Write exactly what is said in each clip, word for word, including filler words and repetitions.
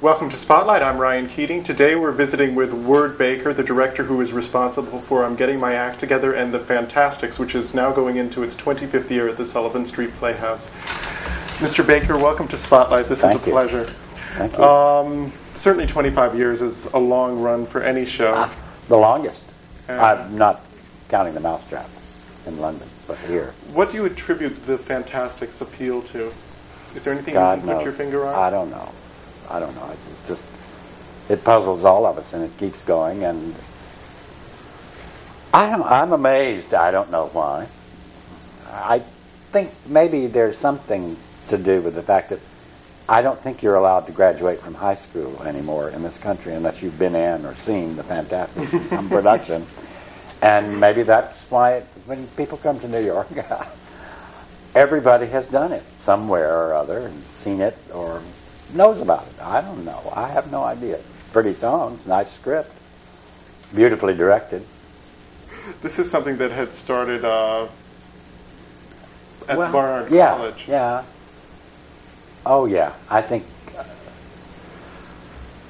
Welcome to Spotlight. I'm Rian Keating. Today we're visiting with Word Baker, the director who is responsible for I'm Getting My Act Together and The Fantasticks, which is now going into its twenty-fifth year at the Sullivan Street Playhouse. Mister Baker, welcome to Spotlight. This Thank is a you. pleasure. Thank you. Um, certainly twenty-five years is a long run for any show. Ah, the longest. And I'm not counting the Mousetrap in London, but here. What do you attribute The Fantasticks' appeal to? Is there anything God you can knows. put your finger on? I don't know. I don't know. It's just, it puzzles all of us, and it keeps going. And I am, I'm amazed. I don't know why. I think maybe there's something to do with the fact that I don't think you're allowed to graduate from high school anymore in this country unless you've been in or seen The Fantasticks in some production. And maybe that's why it, when people come to New York, everybody has done it somewhere or other and seen it or knows about it. I don't know. I have no idea. Pretty songs, nice script, beautifully directed. This is something that had started uh, at well, Barnard yeah, College. Yeah. Oh, yeah. I think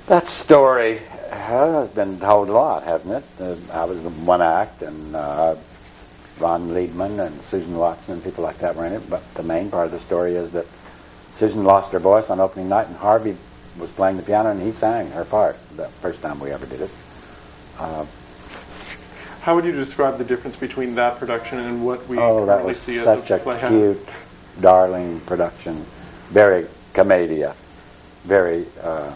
that story has been told a lot, hasn't it? Uh, I was in one act, and uh, Ron Liebman and Susan Watson and people like that were in it, but the main part of the story is that Susan lost her voice on opening night, and Harvey was playing the piano, and he sang her part the first time we ever did it. Uh, How would you describe the difference between that production and what we oh, currently see as the playhouse? Oh, that was such a cute, darling production. Very commedia. Very, uh,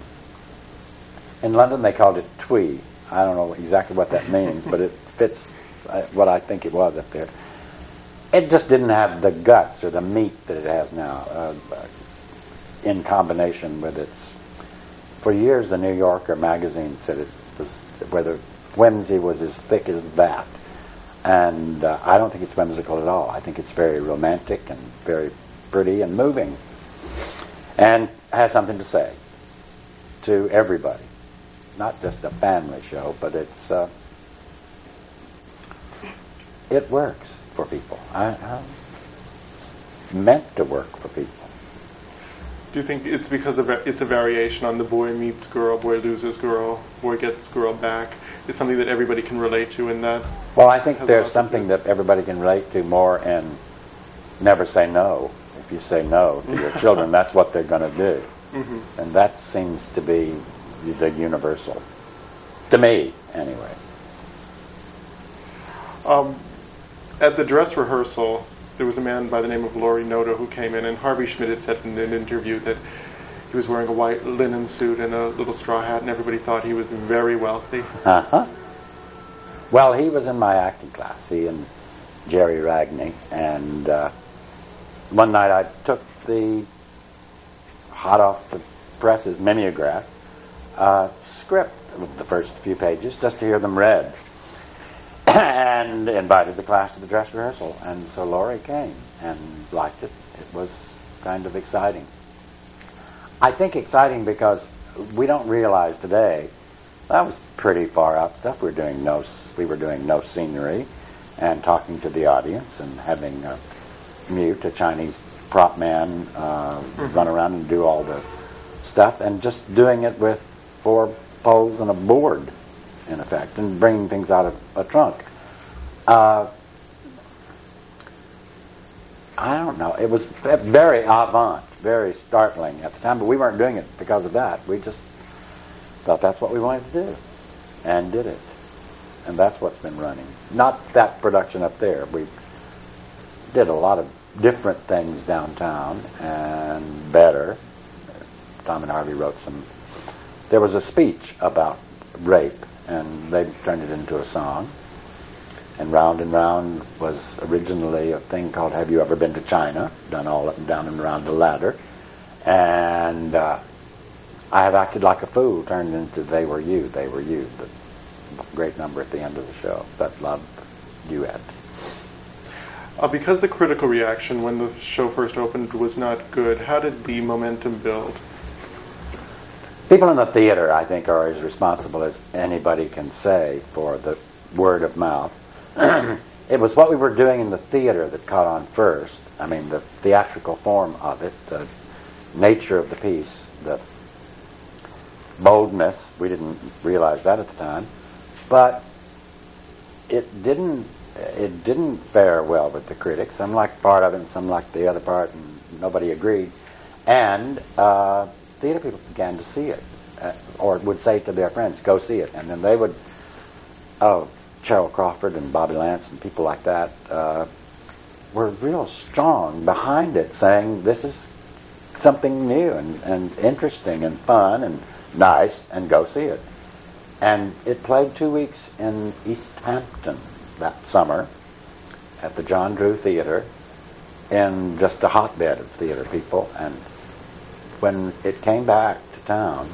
in London they called it twee. I don't know exactly what that means, but it fits what I think it was up there. It just didn't have the guts or the meat that it has now. Uh, in combination with its... For years, the New Yorker magazine said it was... whether whimsy was as thick as that. And uh, I don't think it's whimsical at all. I think it's very romantic and very pretty and moving. And has something to say to everybody. Not just a family show, but it's... Uh, it works for people. I, I'm meant to work for people. Do you think it's because of it's a variation on the boy meets girl, boy loses girl, boy gets girl back? It's something that everybody can relate to in that? Well, I think there's something that everybody can relate to more and never say no. If you say no to your children, that's what they're going to do. Mm-hmm. And that seems to be the universal, to me, anyway. Um, at the dress rehearsal, there was a man by the name of Lore Noto who came in, and Harvey Schmidt had said in an interview that he was wearing a white linen suit and a little straw hat, and everybody thought he was very wealthy. Uh-huh. Well, he was in my acting class, he and Jerry Ragni, and uh, one night I took the hot-off-the-presses mimeograph uh, script with the first few pages just to hear them read. And invited the class to the dress rehearsal, and so Laurie came and liked it. It was kind of exciting. I think exciting because we don't realize today that was pretty far out stuff. We were doing no, we were doing no scenery, and talking to the audience, and having a mute, a Chinese prop man, uh, mm-hmm. run around and do all the stuff, and just doing it with four poles and a board, in effect, and bringing things out of a trunk. Uh, I don't know. It was very avant, very startling at the time, but we weren't doing it because of that. We just thought that's what we wanted to do, and did it. And that's what's been running. Not that production up there. We did a lot of different things downtown, and better. Tom and Harvey wrote some... There was a speech about rape, and they turned it into a song. And Round and Round was originally a thing called Have You Ever Been to China? Done all up and down and around the ladder. And uh, I Have Acted Like a Fool turned into They Were You, They Were You, the great number at the end of the show, that love duet. Uh, because the critical reaction when the show first opened was not good, how did the momentum build? People in the theater, I think, are as responsible as anybody can say for the word of mouth. It was what we were doing in the theater that caught on first. I mean, the theatrical form of it, the nature of the piece, the boldness. We didn't realize that at the time, but it didn't it didn't fare well with the critics. Some liked part of it, and some liked the other part, and nobody agreed. And uh, theater people began to see it, uh, or would say to their friends, "Go see it," and then they would. Oh, Cheryl Crawford and Bobby Lance and people like that uh, were real strong behind it, saying this is something new and, and interesting and fun and nice, and go see it. And it played two weeks in East Hampton that summer at the John Drew Theater, in just a hotbed of theater people. And when it came back to town,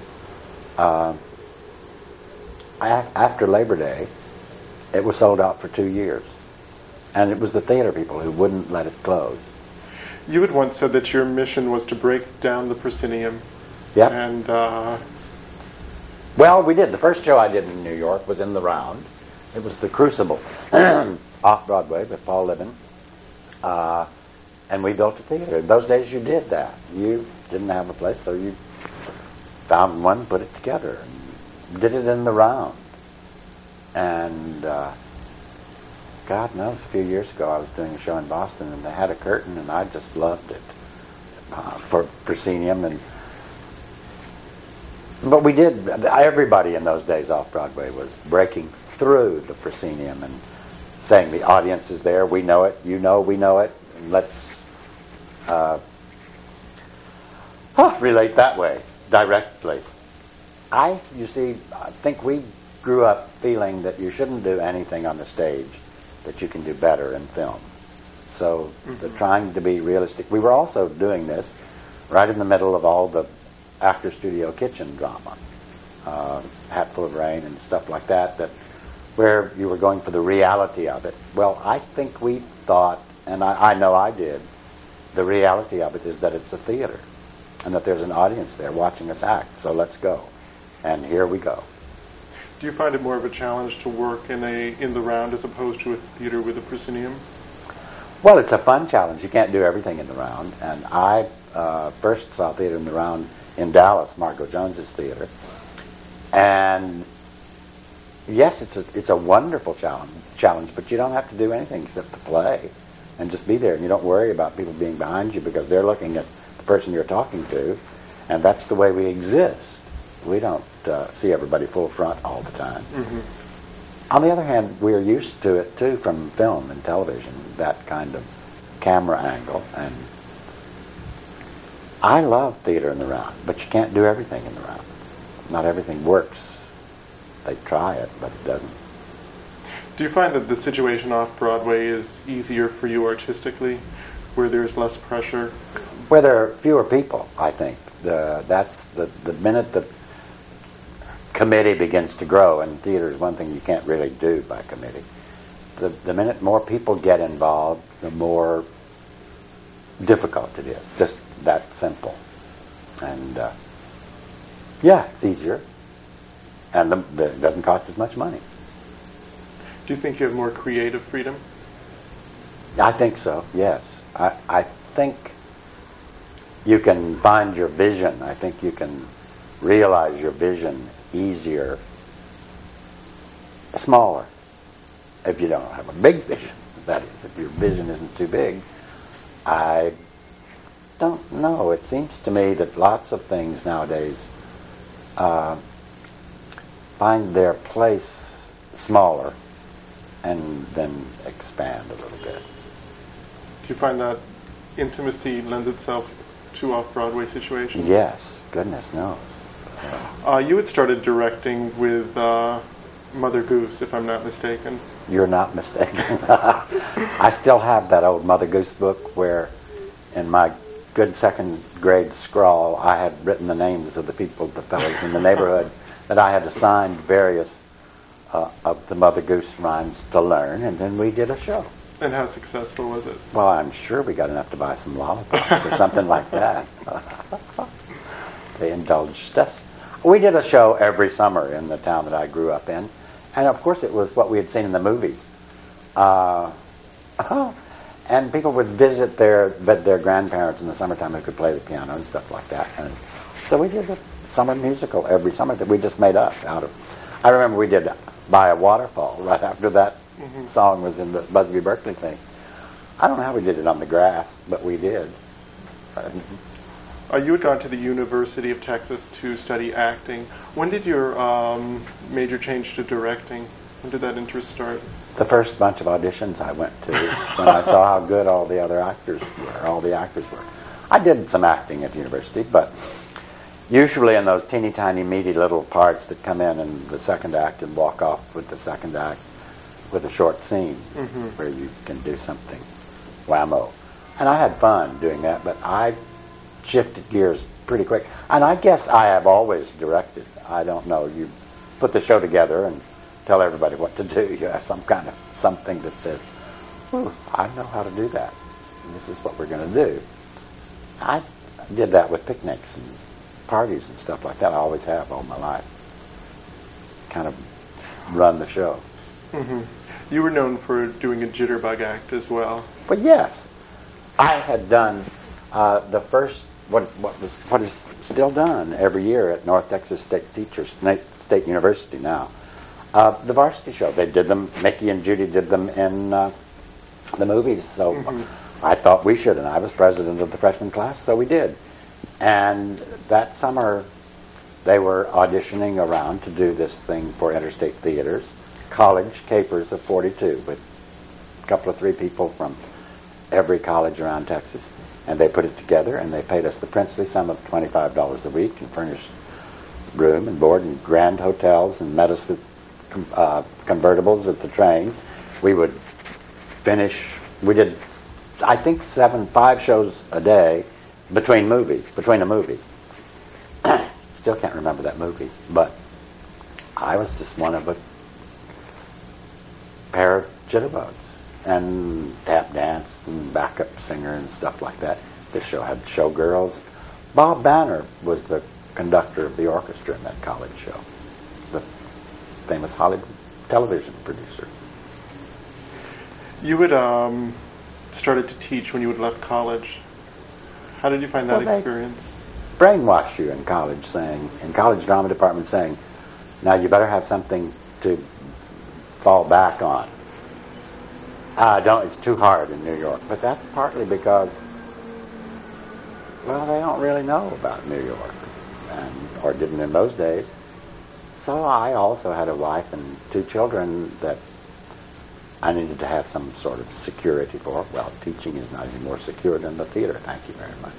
uh, after Labor Day, it was sold out for two years. And it was the theater people who wouldn't let it close. You had once said that your mission was to break down the proscenium. Yep. And, uh... well, we did. The first show I did in New York was in the Round. It was The Crucible, off-Broadway with Paul Libin. Uh, and we built a theater. In those days, you did that. You didn't have a place, so you found one, put it together, and did it in the Round. And uh, God knows, a few years ago I was doing a show in Boston, and they had a curtain, and I just loved it uh, for proscenium. And but we did, everybody in those days off-Broadway was breaking through the proscenium and saying, the audience is there, we know it, you know we know it, and let's uh, huh, relate that way, directly. I, you see, I think we grew up feeling that you shouldn't do anything on the stage that you can do better in film. So mm-hmm. the trying to be realistic. We were also doing this right in the middle of all the actor studio kitchen drama, uh, Hat Full of Rain and stuff like that, that where you were going for the reality of it. Well, I think we thought, and I, I know I did, the reality of it is that it's a theater and that there's an audience there watching us act, so let's go. And here we go. Do you find it more of a challenge to work in a in the Round as opposed to a theater with a proscenium? Well, it's a fun challenge. You can't do everything in the Round. And I uh, first saw theater in the Round in Dallas, Margo Jones's theater. And yes, it's a it's a wonderful challenge. Challenge, but you don't have to do anything except to play and just be there. And you don't worry about people being behind you because they're looking at the person you're talking to, and that's the way we exist. We don't uh, see everybody full front all the time. Mm-hmm. On the other hand, we're used to it too from film and television, that kind of camera angle. And I love theater in the Round, but you can't do everything in the Round. Not everything works. They try it, but it doesn't. Do you find that the situation off Broadway is easier for you artistically, where there's less pressure? Where there are fewer people, I think. The, that's the, the minute the committee begins to grow, and theater is one thing you can't really do by committee. The, the minute more people get involved, the more difficult it is. Just that simple. And uh, yeah, it's easier. And the, the, it doesn't cost as much money. Do you think you have more creative freedom? I think so, yes. I, I think you can find your vision. I think you can realize your vision easier, smaller, if you don't have a big vision. That is, if your vision isn't too big. I don't know. It seems to me that lots of things nowadays uh, find their place smaller and then expand a little bit. Do you find that intimacy lends itself to off-Broadway situations? Yes. Goodness knows. Uh, you had started directing with uh, Mother Goose, if I'm not mistaken. You're not mistaken. I still have that old Mother Goose book where, in my good second grade scrawl, I had written the names of the people, the fellows in the neighborhood, that I had assigned various uh, of the Mother Goose rhymes to learn, and then we did a show. And how successful was it? Well, I'm sure we got enough to buy some lollipops or something like that. They indulged us. We did a show every summer in the town that I grew up in. And, of course, it was what we had seen in the movies. Uh, and people would visit their their grandparents in the summertime who could play the piano and stuff like that. And so we did a summer musical every summer that we just made up out of. I remember we did By a Waterfall right after that mm-hmm. song was in the Busby Berkeley thing. I don't know how we did it on the grass, but we did. Uh, you had gone to the University of Texas to study acting. When did your um, major change to directing? When did that interest start? The first bunch of auditions I went to when I saw how good all the other actors were, all the actors were. I did some acting at university, but usually in those teeny tiny meaty little parts that come in in the second act and walk off with the second act with a short scene mm-hmm. where you can do something whammo. And I had fun doing that, but I shifted gears pretty quick. And I guess I have always directed. I don't know. You put the show together and tell everybody what to do. You have some kind of something that says, "Ooh, I know how to do that. And this is what we're going to do." I did that with picnics and parties and stuff like that. I always have all my life. Kind of run the show. Mm-hmm. You were known for doing a jitterbug act as well. But yes. I had done uh, the first, what, what, was, what is still done every year at North Texas State Teachers, State University now, uh, the varsity show. They did them, Mickey and Judy did them in uh, the movies, so mm-hmm. I thought we should, and I was president of the freshman class, so we did. And that summer, they were auditioning around to do this thing for Interstate Theaters, College Capers of forty-two, with a couple of three people from every college around Texas, and they put it together, and they paid us the princely sum of twenty-five dollars a week and furnished room and board and grand hotels and met us with uh, convertibles at the train. We would finish, we did, I think, seven, five shows a day between movies, between a movie. Still can't remember that movie, but I was just one of a pair of jitterbugs. And tap dance and backup singer and stuff like that. This show had showgirls. Bob Banner was the conductor of the orchestra in that college show, the famous Hollywood television producer. You had um, started to teach when you had left college. How did you find that well, experience? Brainwash you in college, saying, in college drama department, saying, now you better have something to fall back on. Uh, don't, it's too hard in New York. But that's partly because, well, they don't really know about New York, and, or didn't in those days. So I also had a wife and two children that I needed to have some sort of security for. Well, teaching is not any more secure than the theater, thank you very much.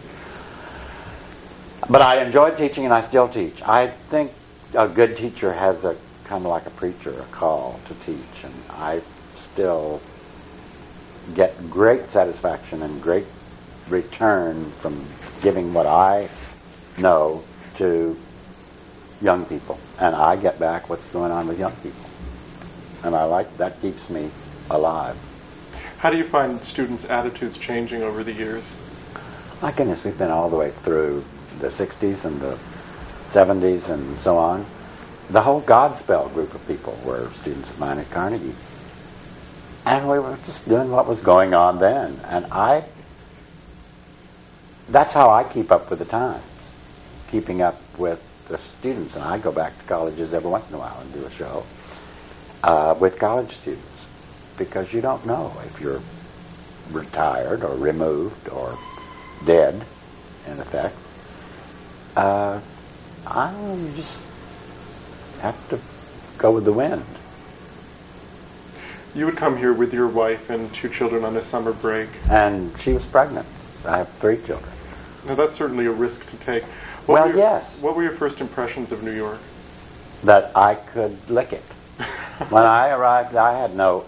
But I enjoyed teaching, and I still teach. I think a good teacher has a kind of like a preacher, a call to teach, and I still get great satisfaction and great return from giving what I know to young people. And I get back what's going on with young people. And I like that, keeps me alive. How do you find students' attitudes changing over the years? My goodness, we've been all the way through the sixties and the seventies and so on. The whole Godspell group of people were students of mine at Carnegie. And we were just doing what was going on then. And I, that's how I keep up with the times, keeping up with the students. And I go back to colleges every once in a while and do a show uh, with college students, because you don't know if you're retired or removed or dead, in effect. Uh, I just have to go with the wind. You would come here with your wife and two children on a summer break. And she was pregnant. I have three children. Now, that's certainly a risk to take. What well, your, yes. What were your first impressions of New York? That I could lick it. When I arrived, I had no...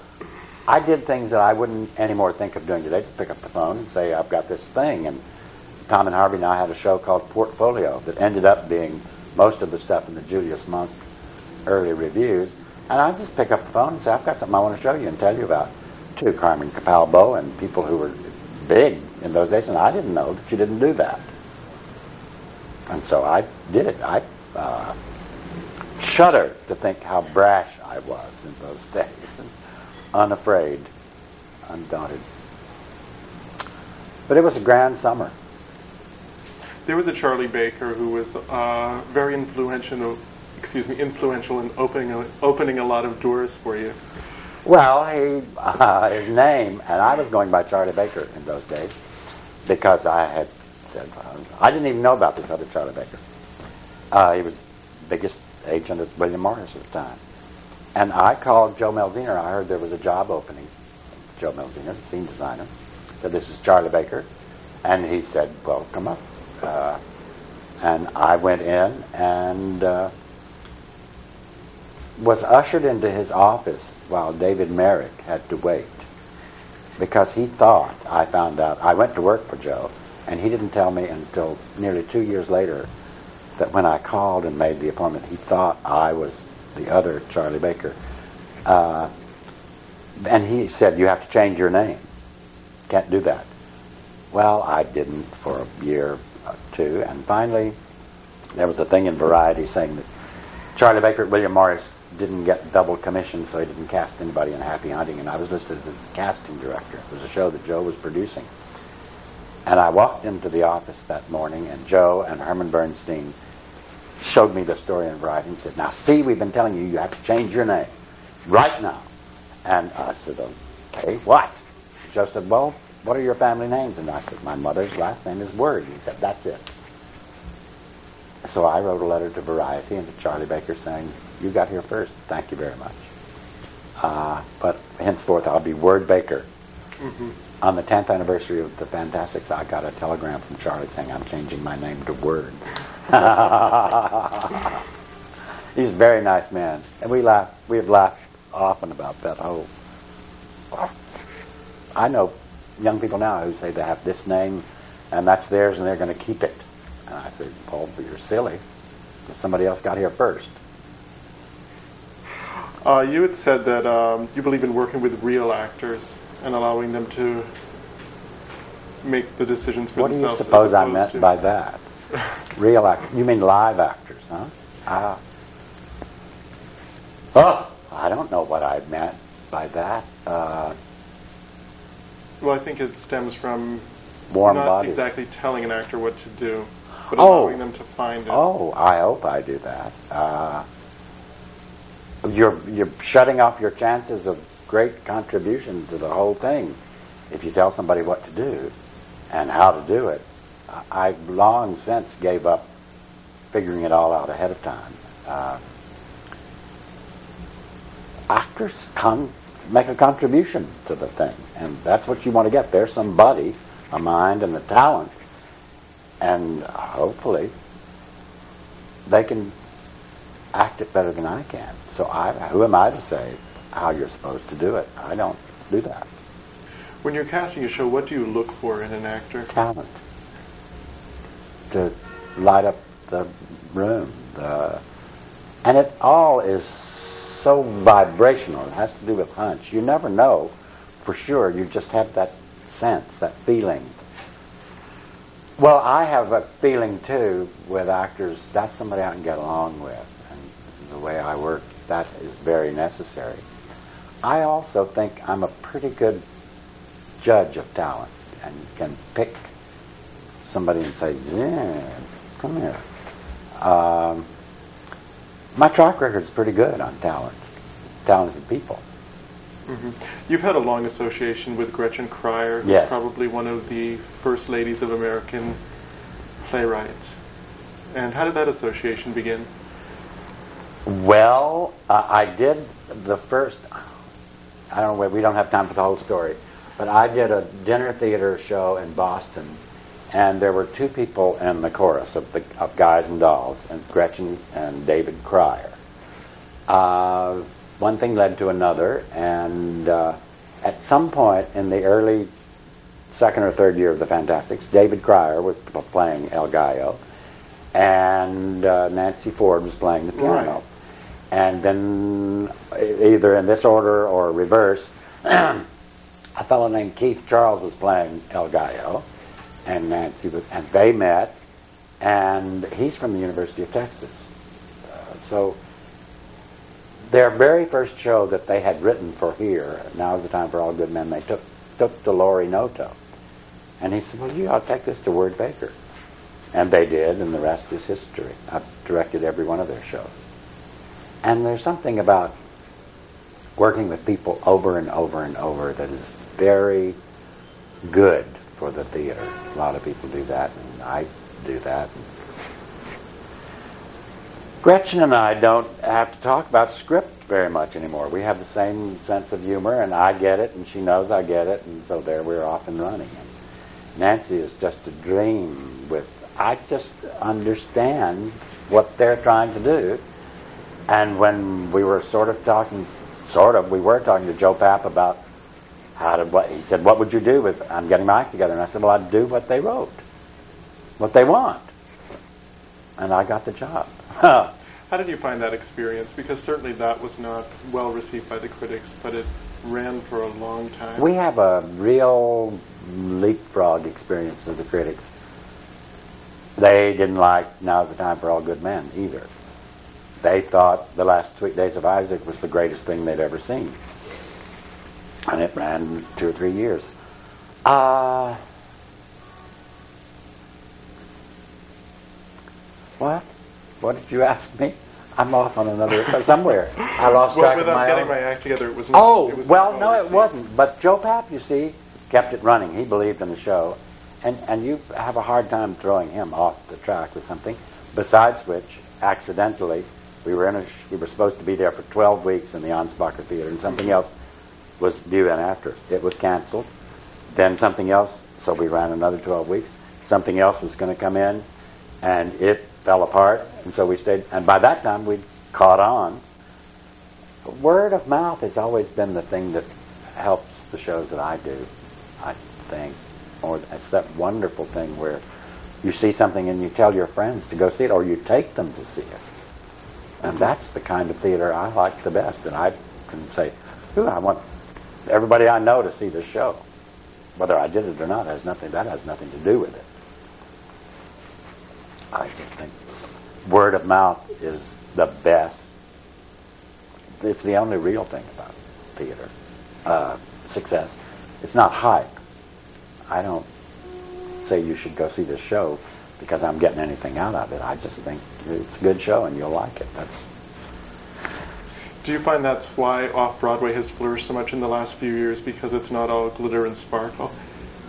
I did things that I wouldn't anymore think of doing today. Just pick up the phone and say, I've got this thing. And Tom and Harvey and I had a show called Portfolio that ended up being most of the stuff in the Julius Monk early reviews. And I just pick up the phone and say, I've got something I want to show you and tell you about, too. Carmen Capalbo and people who were big in those days, and I didn't know that you didn't do that. And so I did it. I uh, shudder to think how brash I was in those days, and unafraid, undaunted. But it was a grand summer. there was a Charlie Baker who was uh, very influential, excuse me, influential in opening a, opening a lot of doors for you. Well, he, uh, his name, and I was going by Charlie Baker in those days because I had said, uh, I didn't even know about this other Charlie Baker. Uh, he was the biggest agent at William Morris at the time. And I called Jo Mielziner. I heard there was a job opening. Jo Mielziner, the scene designer, said, "This is Charlie Baker." And he said, "Well, come up." Uh, and I went in and uh, was ushered into his office while David Merrick had to wait because he thought, I found out, I went to work for Joe, and he didn't tell me until nearly two years later that when I called and made the appointment, he thought I was the other Charlie Baker. Uh, and he said, "You have to change your name. Can't do that." Well, I didn't for a year or two, and finally there was a thing in Variety saying that Charlie Baker at William Morris didn't get double commission, so he didn't cast anybody in Happy Hunting, and I was listed as the casting director. It was a show that Joe was producing. And I walked into the office that morning, and Joe and Herman Bernstein showed me the story in Variety and said, "Now see, we've been telling you, you have to change your name right now." And I said, "Okay, what?" Joe said, "Well, what are your family names?" And I said, "My mother's last name is Word." He said, "That's it." So I wrote a letter to Variety and to Charlie Baker saying, "You got here first. Thank you very much. Uh, but henceforth, I'll be Word Baker." Mm-hmm. On the tenth anniversary of The Fantasticks, I got a telegram from Charlie saying, "I'm changing my name to Word." He's a very nice man. And we laugh. We have laughed often about that whole... I know young people now who say they have this name and that's theirs and they're going to keep it. And I said, "Paul, you're silly. Somebody else got here first." Uh, you had said that um, you believe in working with real actors and allowing them to make the decisions for themselves. What do you suppose I meant to? by that? Real actors. You mean live actors, huh? Uh, oh, I don't know what I meant by that. Uh, Well, I think it stems from Warm not bodies. exactly telling an actor what to do, but oh. allowing them to find it. Oh, I hope I do that. Uh, you're you're shutting off your chances of great contribution to the whole thing if you tell somebody what to do and how to do it. I've long since gave up figuring it all out ahead of time. Uh, actors come... make a contribution to the thing, and that's what you want to get. There's somebody, a mind and a talent, and hopefully they can act it better than I can. So I, who am I to say how you're supposed to do it? I don't do that. When you're casting a show, what do you look for in an actor? Talent. To light up the room. The, and it all is so vibrational. It has to do with hunch. You never know for sure. You just have that sense, that feeling. Well, I have a feeling too with actors. That's somebody I can get along with, and the way I work, that is very necessary. I also think I'm a pretty good judge of talent and can pick somebody and say, "Yeah, come here." Um, My track record's pretty good on talent, talented people. Mm-hmm. You've had a long association with Gretchen Cryer, who's yes. probably one of the first ladies of American playwrights. And how did that association begin? Well, uh, I did the first, I don't know, we don't have time for the whole story, but I did a dinner theater show in Boston, and there were two people in the chorus of the of Guys and Dolls, and Gretchen and David Cryer. Uh, one thing led to another, and uh, at some point in the early second or third year of The Fantastics, David Cryer was playing El Gallo, and uh, Nancy Ford was playing the piano. Right. And then, either in this order or reverse, a fellow named Keith Charles was playing El Gallo, and Nancy was, and they met, and he's from the University of Texas. Uh, so their very first show that they had written for here, Now's the Time for All Good Men, they took took to Lore Noto. And he said, "Well, you ought to take this to Word Baker." And they did, and the rest is history. I've directed every one of their shows. And there's something about working with people over and over and over that is very good for the theater. A lot of people do that, and I do that. Gretchen and I don't have to talk about script very much anymore. We have the same sense of humor, and I get it, and she knows I get it, and so there we're off and running. And Nancy is just a dream with, I just understand what they're trying to do. And when we were sort of talking, sort of, we were talking to Joe Papp about how to, what, he said, what would you do with I'm Getting My Act Together? And I said, well, I'd do what they wrote, what they want. And I got the job. Huh. How did you find that experience? Because certainly that was not well received by the critics, but it ran for a long time. We have a real leapfrog experience with the critics. They didn't like Now's the Time for All Good Men either. They thought The Last Sweet Days of Isaac was the greatest thing they'd ever seen. And it ran two or three years. Uh, what? What did you ask me? I'm off on another somewhere. I lost well, track of my Without Getting own. My Act Together, it was not, Oh, it was well, no, it wasn't. But Joe Papp, you see, kept it running. He believed in the show. And, and you have a hard time throwing him off the track with something, besides which, accidentally, we were in a, we were supposed to be there for twelve weeks in the Ansbacher Theater, and something else was due in after. It was canceled. Then something else, so we ran another twelve weeks. Something else was going to come in, and it fell apart, and so we stayed. And by that time, we'd caught on. Word of mouth has always been the thing that helps the shows that I do, I think. Or it's that wonderful thing where you see something and you tell your friends to go see it, or you take them to see it. And that's the kind of theater I like the best. And I can say, ooh, I want everybody I know to see this show. Whether I did it or not, has nothing. that has nothing to do with it. I just think word of mouth is the best. It's the only real thing about theater. Uh, success. It's not hype. I don't say you should go see this show because I'm getting anything out of it. I just think it's a good show and you'll like it. That's. Do you find that's why off-Broadway has flourished so much in the last few years? Because it's not all glitter and sparkle.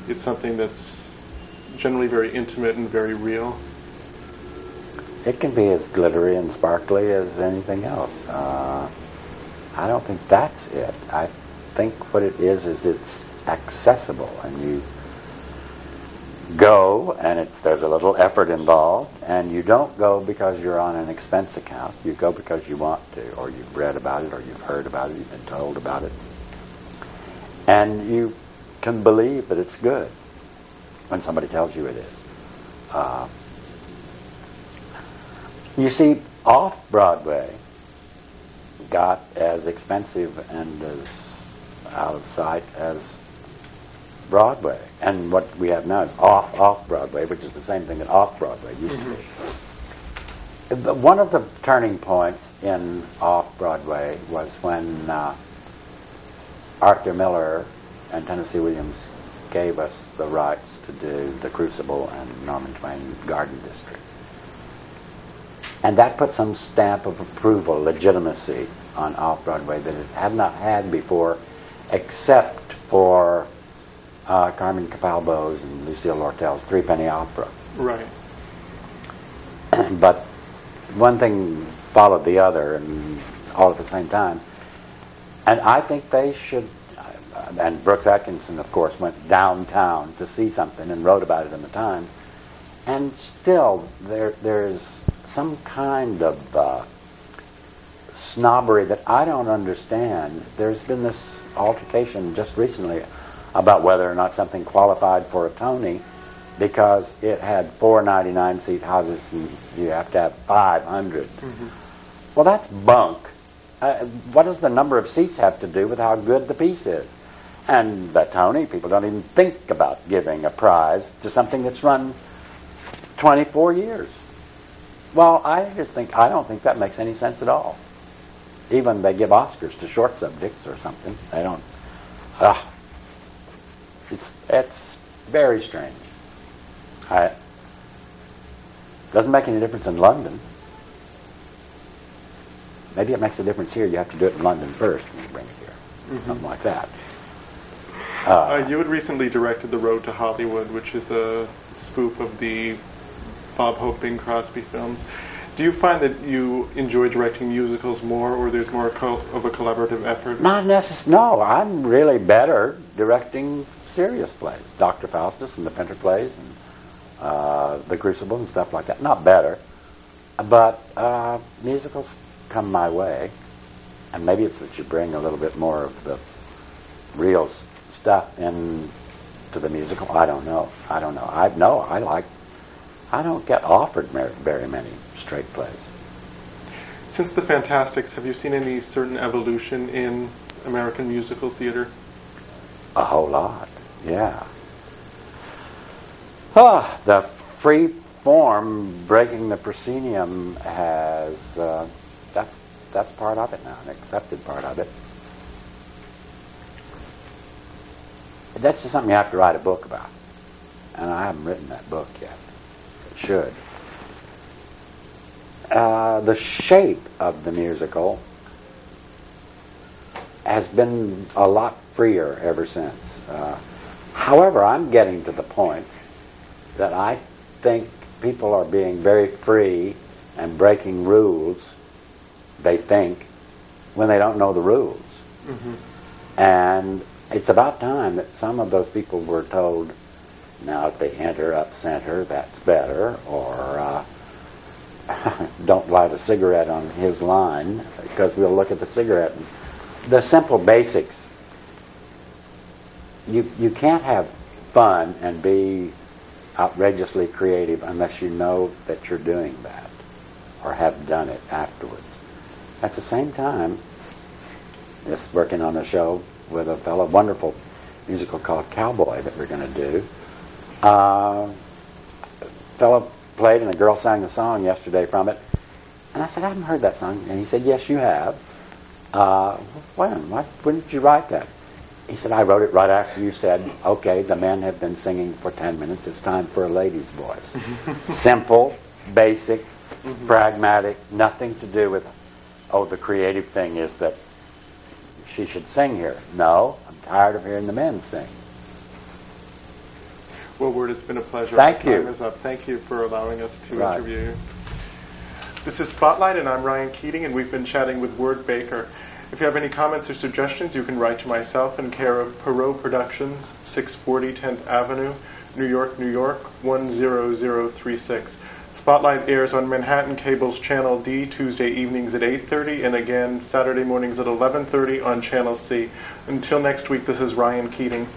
It's something that's generally very intimate and very real. It can be as glittery and sparkly as anything else. Uh, I don't think that's it. I think what it is is it's accessible, and you go, and it's, there's a little effort involved, and you don't go because you're on an expense account. You go because you want to, or you've read about it, or you've heard about it, you've been told about it. And you can believe that it's good when somebody tells you it is. Uh, You see, off-Broadway got as expensive and as out of sight as Broadway. And what we have now is off-off-Broadway, which is the same thing that off-Broadway used mm-hmm. to be. But one of the turning points in off-Broadway was when uh, Arthur Miller and Tennessee Williams gave us the rights to do The Crucible and Norman Twain Garden District. And that put some stamp of approval, legitimacy, on off-Broadway that it had not had before, except for uh, Carmen Capalbo's and Lucille Lortel's Threepenny Opera. Right. But one thing followed the other, and all at the same time. And I think they should, and Brooks Atkinson, of course, went downtown to see something and wrote about it in the Times. And still, there there's some kind of uh, snobbery that I don't understand. There's been this altercation just recently about whether or not something qualified for a Tony because it had four ninety-nine seat houses and you have to have five hundred. Mm-hmm. Well, that's bunk. Uh, what does the number of seats have to do with how good the piece is? And the Tony, people don't even think about giving a prize to something that's run twenty-four years. Well, I just think, I don't think that makes any sense at all. Even they give Oscars to short subjects or something. They don't, uh, it's, it's very strange. I, Doesn't make any difference in London. Maybe it makes a difference here. You have to do it in London first and bring it here. Mm-hmm. Something like that. Uh, uh, you had recently directed The Road to Hollywood, which is a spoof of the Bob Hope, Bing Crosby films. Do you find that you enjoy directing musicals more, or there's more co- of a collaborative effort? Not necessarily. No, I'm really better directing serious plays. Doctor Faustus and the Pinter plays and uh, The Crucible and stuff like that. Not better, but uh, musicals come my way, and maybe it's that you bring a little bit more of the real stuff in to the musical. I don't know. I don't know. I know. I like. I don't get offered very many straight plays. Since The Fantasticks, have you seen any certain evolution in American musical theater? A whole lot. Yeah. Ah, the free form breaking the proscenium has. Uh, That's that's part of it now, an accepted part of it. That's just something you have to write a book about. And I haven't written that book yet. It should. Uh, the shape of the musical has been a lot freer ever since. Uh, however, I'm getting to the point that I think people are being very free and breaking rules, they think, when they don't know the rules. Mm-hmm. And it's about time that some of those people were told, now if they enter up center, that's better, or uh, don't light a cigarette on his line, because we'll look at the cigarette. The simple basics. You, you can't have fun and be outrageously creative unless you know that you're doing that, or have done it afterwards. At the same time, just working on a show with a fellow, wonderful musical called Cowboy that we're going to do. Uh, a fellow played and a girl sang a song yesterday from it. And I said, I haven't heard that song. And he said, yes, you have. Uh, when? Why, when did you write that? He said, I wrote it right after you said, okay, the men have been singing for ten minutes. It's time for a lady's voice. Simple, basic, mm-hmm. pragmatic, nothing to do with oh, the creative thing is that she should sing here. No, I'm tired of hearing the men sing. Well, Word, it's been a pleasure. Thank you. Our time is up. Thank you for allowing us to right. interview you. This is Spotlight, and I'm Rian Keating, and we've been chatting with Word Baker. If you have any comments or suggestions, you can write to myself in care of Perot Productions, six forty tenth Avenue, New York, New York, one zero zero three six. Spotlight airs on Manhattan Cable's Channel D Tuesday evenings at eight thirty and again Saturday mornings at eleven thirty on Channel C. Until next week, this is Rian Keating.